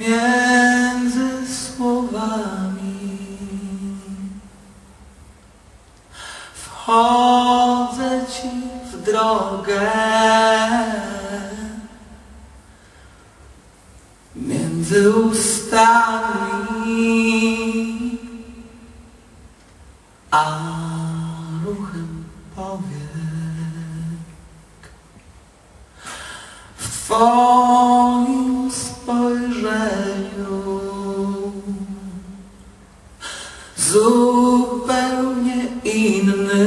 między słowami wchodzę Ci w drogę, między ustami a ruchem powiek. W Twoim spojrzeniu zupełnie innym,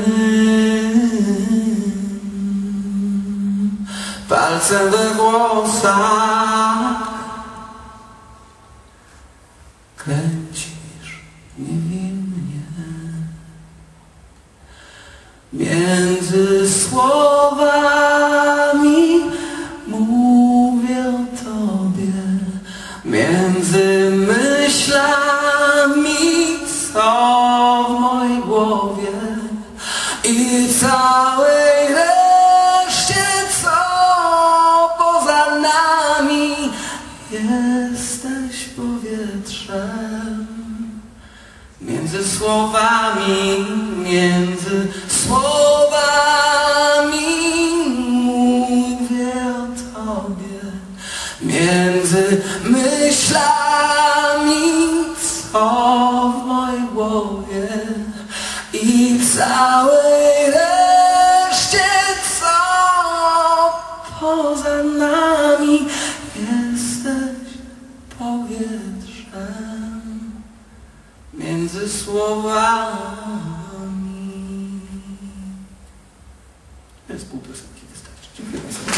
palcem we włosach kręcisz niewinnie między słowami, mówię o Tobie, między myślami, co w mojej głowie i całej reszcie, co poza nami. Jesteś powietrzem między słowami, między słowami, mówię o Tobie, między myślami, co w mojej głowie i całej reszcie, co poza nami. Jesteś powietrzem między słowami. Jest pół piosenki, wystarczy. Dziękuję.